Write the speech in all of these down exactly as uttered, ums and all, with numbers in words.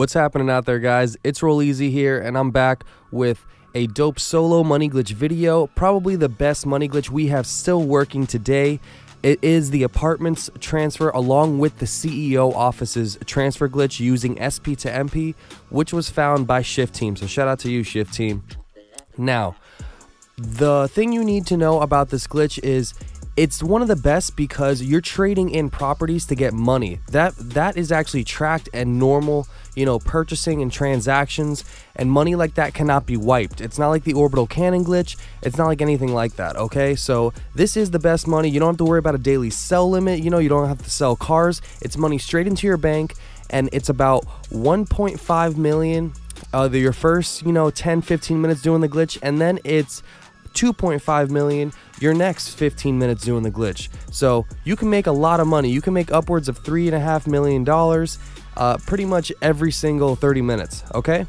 What's happening out there, guys? It's Rolleezy here, and I'm back with a dope solo money glitch video. Probably the best money glitch we have still working today. It is the apartments transfer along with the C E O office's transfer glitch using S P to M P, which was found by Shift Team. So shout out to you, Shift Team. Now, the thing you need to know about this glitch is it's one of the best because you're trading in properties to get money. That that is actually tracked and normal, you know, purchasing and transactions, and money like that cannot be wiped. It's not like the orbital cannon glitch. It's not like anything like that, okay? So this is the best money. You don't have to worry about a daily sell limit. You know, you don't have to sell cars. It's money straight into your bank, and it's about one point five million uh, your first, you know, ten, fifteen minutes doing the glitch, and then it's two point five million your next fifteen minutes doing the glitch. So you can make a lot of money. You can make upwards of three and a half million dollars uh, pretty much every single thirty minutes, okay?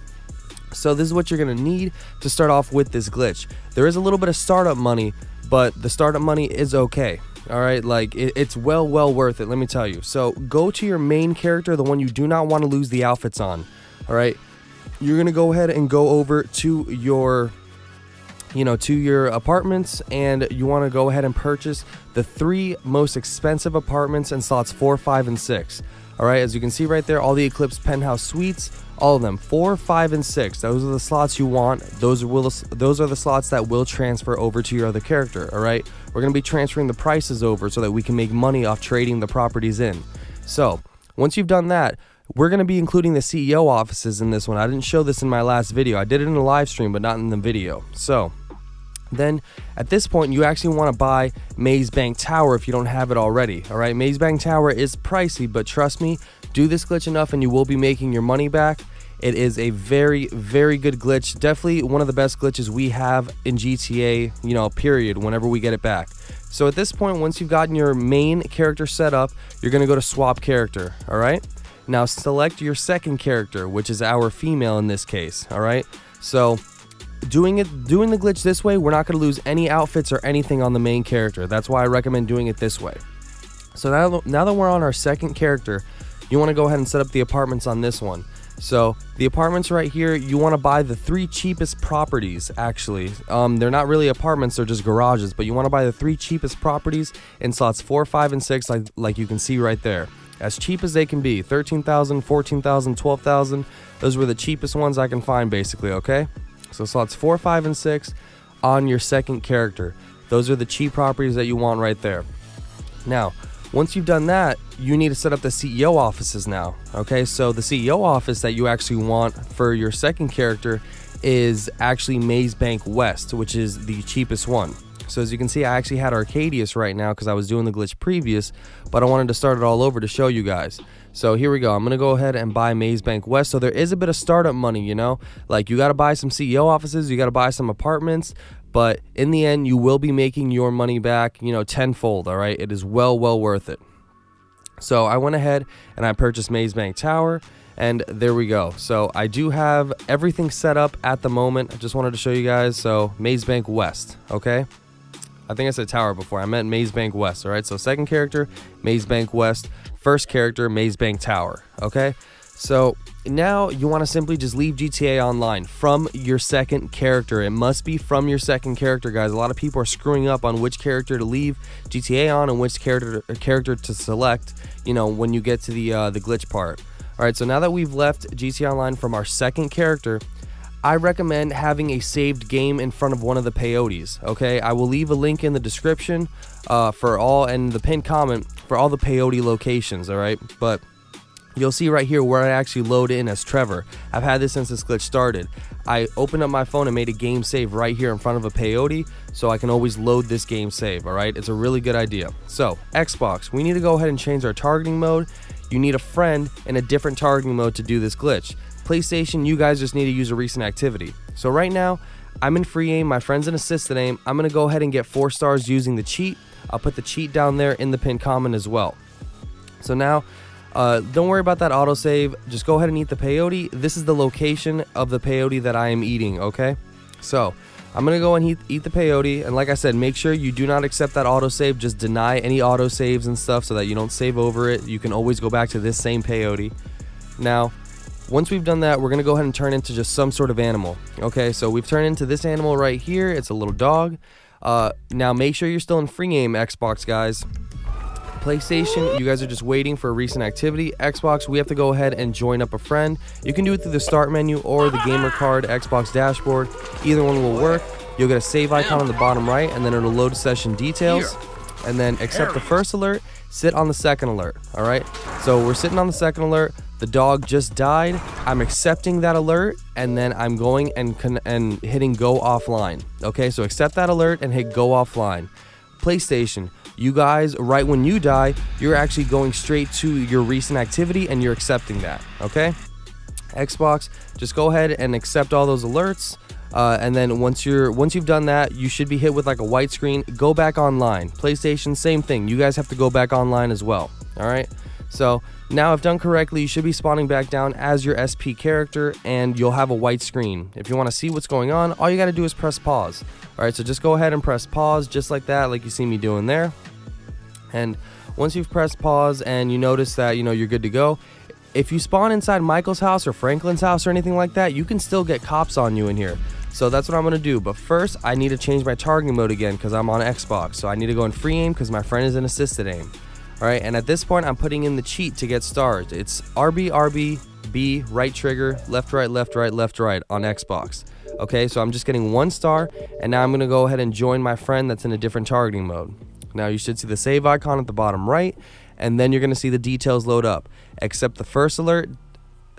So this is what you're gonna need to start off with this glitch. There is a little bit of startup money, but the startup money is okay. All right, like it, it's well well worth it, let me tell you. So go to your main character, the one you do not want to lose the outfits on. All right, you're gonna go ahead and go over to your you know to your apartments, and you want to go ahead and purchase the three most expensive apartments in slots four, five, and six. All right, as you can see right there, all the Eclipse penthouse suites, all of them, four, five, and six, those are the slots you want. Those will those are the slots that will transfer over to your other character. All right, we're going to be transferring the prices over so that we can make money off trading the properties in. So once you've done that, we're going to be including the C E O offices in this one. I didn't show this in my last video. I did it in a live stream, but not in the video. So then at this point, you actually want to buy Maze Bank Tower if you don't have it already. All right, Maze Bank Tower is pricey, but trust me, do this glitch enough and you will be making your money back. It is a very, very good glitch. Definitely one of the best glitches we have in G T A, you know, period, whenever we get it back. So at this point, once you've gotten your main character set up, you're going to go to swap character. All right, now select your second character, which is our female in this case. All right, so Doing it, doing the glitch this way, we're not going to lose any outfits or anything on the main character. That's why I recommend doing it this way. So now, now that we're on our second character, you want to go ahead and set up the apartments on this one. So the apartments right here, you want to buy the three cheapest properties, actually. Um, they're not really apartments, they're just garages, but you want to buy the three cheapest properties in slots four, five, and six, like, like you can see right there. As cheap as they can be, thirteen thousand, fourteen thousand, twelve thousand. Those were the cheapest ones I can find, basically, okay? So slots four, five, and six on your second character. Those are the cheap properties that you want right there. Now, once you've done that, you need to set up the C E O offices now, okay? So the C E O office that you actually want for your second character is actually Maze Bank West, which is the cheapest one. So as you can see, I actually had Arcadius right now because I was doing the glitch previous, but I wanted to start it all over to show you guys. So here we go. I'm going to go ahead and buy Maze Bank West. So there is a bit of startup money, you know, like you got to buy some C E O offices, you got to buy some apartments, but in the end, you will be making your money back, you know, tenfold. All right, it is well, well worth it. So I went ahead and I purchased Maze Bank Tower, and there we go. So I do have everything set up at the moment. I just wanted to show you guys. So Maze Bank West. Okay, I think I said Tower before. I meant Maze Bank West. All right, so second character, Maze Bank West. First character, Maze Bank Tower. Okay, so now you want to simply just leave G T A Online from your second character. It must be from your second character, guys. A lot of people are screwing up on which character to leave G T A on and which character character to select, you know, when you get to the uh, the glitch part. All right, so now that we've left G T A Online from our second character, I recommend having a saved game in front of one of the peyotes, okay? I will leave a link in the description uh, for all, and the pinned comment for all the peyote locations, all right? But you'll see right here where I actually load in as Trevor. I've had this since this glitch started. I opened up my phone and made a game save right here in front of a peyote, so I can always load this game save, all right? It's a really good idea. So, Xbox, we need to go ahead and change our targeting mode. You need a friend in a different targeting mode to do this glitch. PlayStation, you guys just need to use a recent activity. So right now, I'm in free aim, my friend's in assisted aim. I'm gonna go ahead and get four stars using the cheat. I'll put the cheat down there in the pinned comment as well. So now, uh, don't worry about that autosave. Just go ahead and eat the peyote. This is the location of the peyote that I am eating, okay? So I'm gonna go and eat, eat the peyote, and like I said, make sure you do not accept that autosave. Just deny any autosaves and stuff so that you don't save over it. You can always go back to this same peyote. Now, Once we've done that, we're going to go ahead and turn into just some sort of animal. Okay, so we've turned into this animal right here. It's a little dog. Uh, now, make sure you're still in free game, Xbox guys. PlayStation, you guys are just waiting for a recent activity. Xbox, we have to go ahead and join up a friend. You can do it through the start menu or the gamer card, Xbox dashboard. Either one will work. You'll get a save icon on the bottom right, and then it'll load session details. And then accept the first alert, sit on the second alert. All right, so we're sitting on the second alert. The dog just died. I'm accepting that alert, and then I'm going and con and hitting go offline. Okay, so accept that alert and hit go offline. PlayStation, you guys, right when you die, you're actually going straight to your recent activity and you're accepting that. Okay, Xbox, just go ahead and accept all those alerts. Uh, and then once you're once you've done that, you should be hit with like a white screen. Go back online. PlayStation, same thing. You guys have to go back online as well. All right. So now, if done correctly, you should be spawning back down as your S P character, and you'll have a white screen. If you want to see what's going on, all you got to do is press pause. All right. So just go ahead and press pause, just like that, like you see me doing there. And once you've pressed pause and you notice that you know you're good to go. If you spawn inside Michael's house or Franklin's house or anything like that, you can still get cops on you in here. So that's what I'm going to do. But first, I need to change my targeting mode again because I'm on Xbox. So I need to go in free aim because my friend is in assisted aim. All right. And at this point, I'm putting in the cheat to get stars. It's R B, R B, B, right trigger, left, right, left, right, left, right on Xbox. Okay. So I'm just getting one star. And now I'm going to go ahead and join my friend that's in a different targeting mode. Now you should see the save icon at the bottom right. And then you're going to see the details load up. Accept the first alert.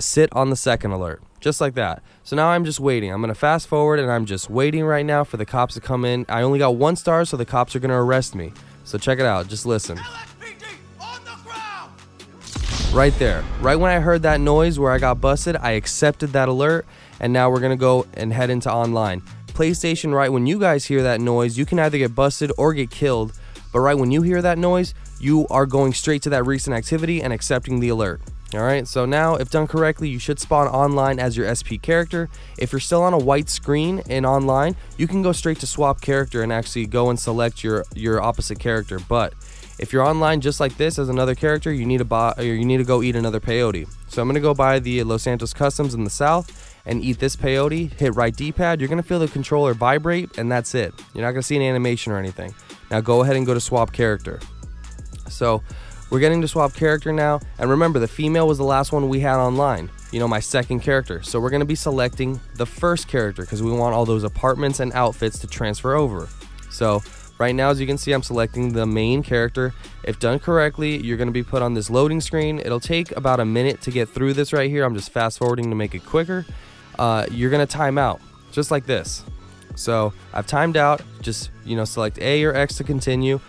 Sit on the second alert. Just like that. So now I'm just waiting. I'm going to fast forward and I'm just waiting right now for the cops to come in. I only got one star, so the cops are going to arrest me. So check it out. Just listen. L S P D on the ground. Right there. Right when I heard that noise where I got busted, I accepted that alert. And now we're going to go and head into online. PlayStation, right when you guys hear that noise, you can either get busted or get killed. But right when you hear that noise, you are going straight to that recent activity and accepting the alert. All right, so now, if done correctly, you should spawn online as your S P character. If you're still on a white screen in online, you can go straight to swap character and actually go and select your your opposite character. But if you're online just like this as another character, you need to buy or you need to go eat another peyote. So I'm gonna go buy the Los Santos Customs in the south and eat this peyote. Hit right D-pad. You're gonna feel the controller vibrate, and that's it. You're not gonna see an animation or anything. Now go ahead and go to swap character. So we're getting to swap character now, and remember, the female was the last one we had online, you know, my second character. So we're going to be selecting the first character because we want all those apartments and outfits to transfer over. So right now, as you can see, I'm selecting the main character. If done correctly, you're going to be put on this loading screen. It'll take about a minute to get through this right here. I'm just fast forwarding to make it quicker. Uh, you're going to time out just like this. So I've timed out. Just, you know, select A or X to continue.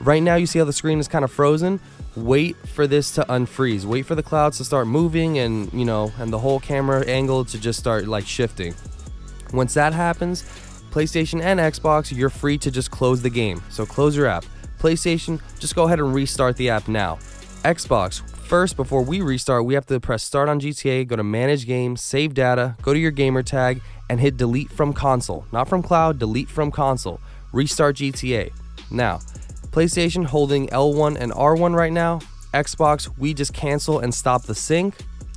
Right now, you see how the screen is kind of frozen. Wait for this to unfreeze. Wait for the clouds to start moving and, you know, and the whole camera angle to just start like shifting. Once that happens, PlayStation and Xbox, you're free to just close the game. So close your app. PlayStation, just go ahead and restart the app now. Xbox, first, before we restart, we have to press start on G T A, go to manage game, save data, go to your gamer tag, and hit delete from console. Not from cloud, delete from console. Restart G T A. Now, PlayStation holding L one and R one right now. Xbox, we just cancel and stop the sync.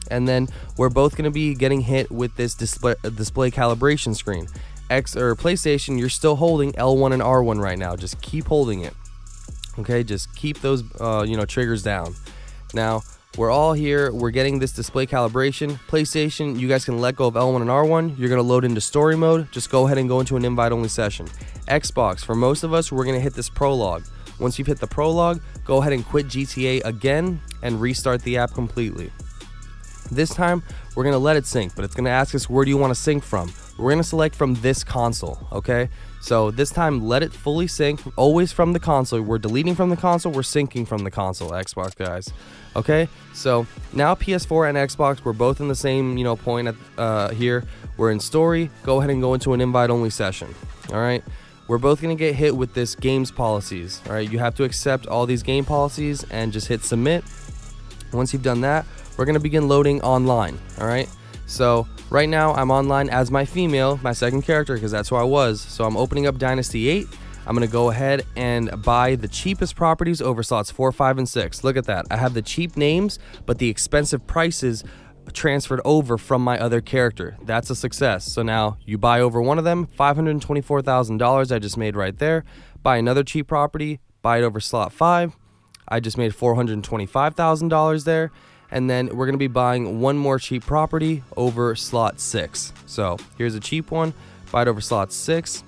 And then we're both going to be getting hit with this display, display calibration screen. X or PlayStation, you're still holding L one and R one right now. Just keep holding it. Okay, just keep those uh, you know, triggers down. Now, we're all here. We're getting this display calibration. PlayStation, you guys can let go of L one and R one. You're going to load into story mode. Just go ahead and go into an invite-only session. Xbox, for most of us, we're going to hit this prologue. Once you've hit the prologue, go ahead and quit G T A again and restart the app completely. This time, we're going to let it sync, but it's going to ask us, where do you want to sync from? We're going to select from this console, okay? So this time, let it fully sync, always from the console. We're deleting from the console, we're syncing from the console, Xbox guys. Okay, so now P S four and Xbox, we're both in the same, you know, point at, uh, here. We're in story. Go ahead and go into an invite-only session, all right? We're both going to get hit with this games policies. All right, you have to accept all these game policies and just hit submit. Once you've done that, we're going to begin loading online. All right, so right now I'm online as my female, my second character, because that's who I was. So I'm opening up Dynasty eight. I'm going to go ahead and buy the cheapest properties over slots four, five, and six. Look at that. I have the cheap names, but the expensive prices transferred over from my other character. That's a success. So now you buy over one of them, five hundred twenty-four thousand dollars I just made right there. Buy another cheap property, buy it over slot five. I just made four hundred twenty-five thousand dollars there. And then we're going to be buying one more cheap property over slot six. So here's a cheap one, buy it over slot six.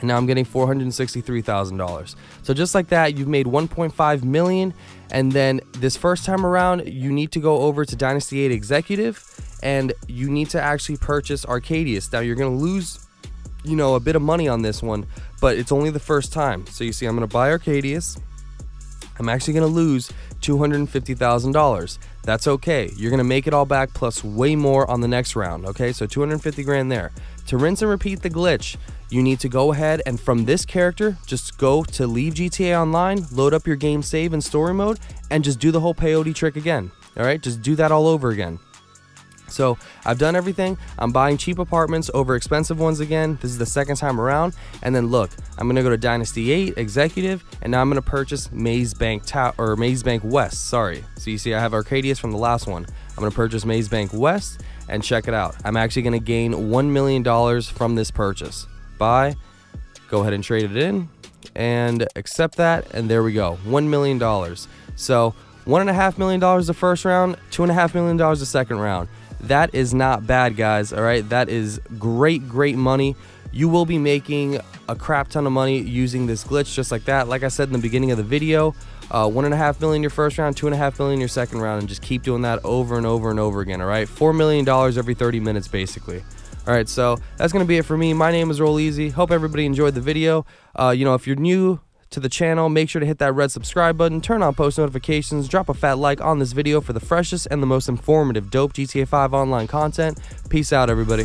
And now I'm getting four hundred sixty-three thousand dollars. So just like that, you've made one point five million dollars. And then this first time around, you need to go over to Dynasty eight Executive and you need to actually purchase Arcadius. Now you're going to lose, you know, a bit of money on this one, but it's only the first time. So you see, I'm going to buy Arcadius. I'm actually going to lose two hundred fifty thousand dollars. That's okay. You're going to make it all back plus way more on the next round. Okay, so two hundred fifty grand there. To rinse and repeat the glitch, you need to go ahead and from this character, just go to leave G T A Online, load up your game save in story mode, and just do the whole peyote trick again. All right, just do that all over again. So I've done everything. I'm buying cheap apartments over expensive ones again. This is the second time around. And then look, I'm going to go to Dynasty eight Executive, and now I'm going to purchase Maze Bank Tower or Maze Bank West. Sorry. So you see, I have Arcadius from the last one. I'm going to purchase Maze Bank West and check it out. I'm actually going to gain one million dollars from this purchase. Buy, go ahead and trade it in and accept that, and there we go, one million dollars. So one and a half million dollars the first round, two and a half million dollars the second round. That is not bad, guys. All right, that is great great money. You will be making a crap ton of money using this glitch just like that. Like I said in the beginning of the video, Uh, one and a half million your first round, two and a half million your second round, and just keep doing that over and over and over again. All right, four million dollars every thirty minutes basically. All right, so that's gonna be it for me. My name is Rolleezy. Hope everybody enjoyed the video. Uh, you know, if you're new to the channel, make sure to hit that red subscribe button, turn on post notifications, drop a fat like on this video for the freshest and the most informative dope G T A five online content. Peace out, everybody.